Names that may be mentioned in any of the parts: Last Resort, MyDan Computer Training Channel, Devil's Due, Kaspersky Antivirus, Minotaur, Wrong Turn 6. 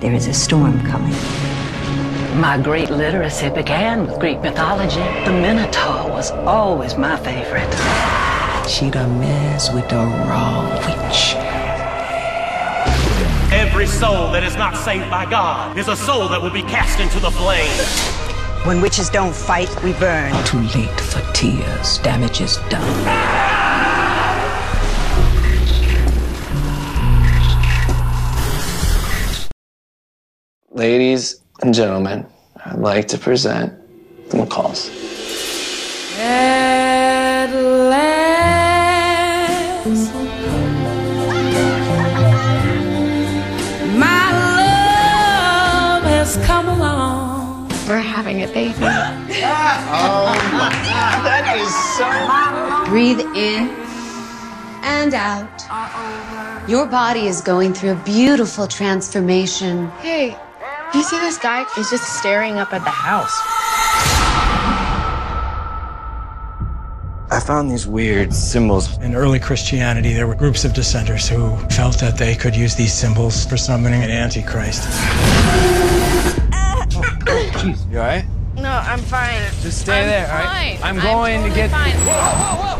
There is a storm coming. My Greek literacy began with Greek mythology. The Minotaur was always my favorite. She done mess with the wrong witch. Every soul that is not saved by God is a soul that will be cast into the flames. When witches don't fight, we burn. Too late for tears. Damage is done. Ladies and gentlemen, I'd like to present the McCalls. At last, my love has come along. We're having a baby. Oh my God, that is so... Breathe in and out. Your body is going through a beautiful transformation. Hey. Do you see this guy? He's just staring up at the house. I found these weird symbols. In early Christianity, there were groups of dissenters who felt that they could use these symbols for summoning an antichrist. Jeez, you all right? No, I'm fine. Just stay there, all right? I'm going totally to get... Fine. Whoa.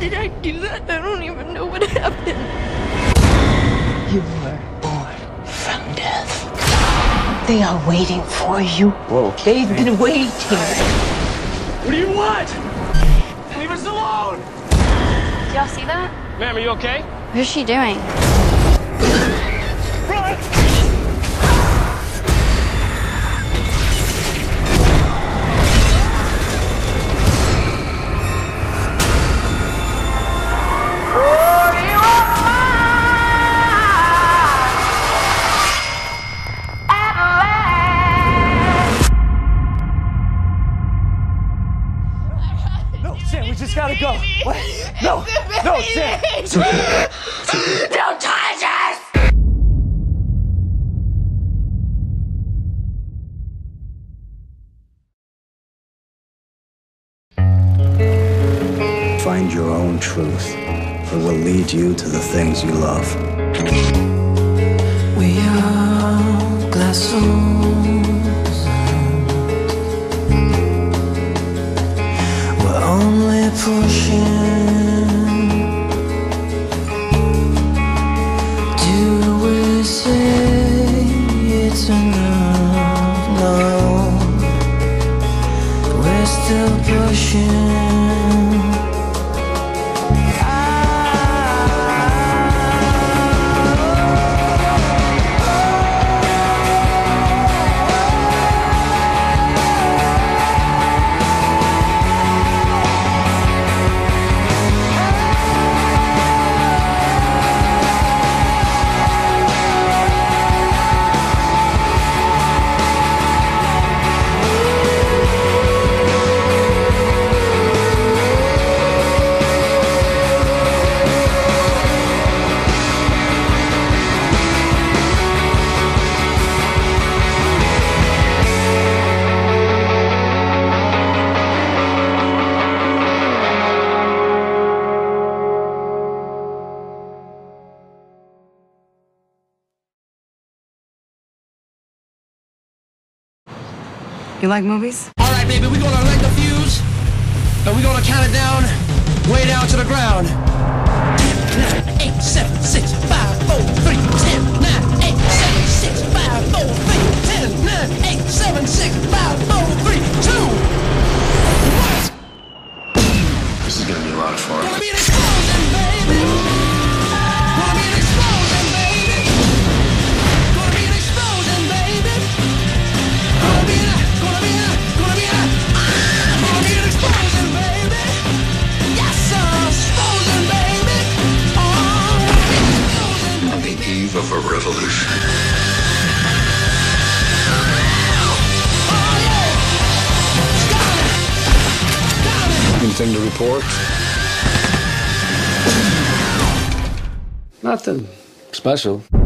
Did I do that? I don't even know what happened. You were born from death. They are waiting for you. Whoa. They've been waiting. What do you want? Leave us alone! Did y'all see that? Ma'am, are you okay? What is she doing? Run! Don't touch us! Find your own truth. It will lead you to the things you love. We are glass souls. We're only pushing. Still pushing. You like movies? All right, baby, we're gonna light the fuse, and we're gonna count it down, way down to the ground. 10, 9, 8, 7, 6, 5, 4, 3, 10. 9, 8, 7, 6, 5, 4, 3, 10. 9, 8, 7, 6, 5, 4, 3, 2. This is gonna be a lot of fun. Wanna be an explosion, baby? Wanna be an explosion, baby? Wanna be an explosion, baby? Wanna be an... of a revolution. Anything to report? Nothing special.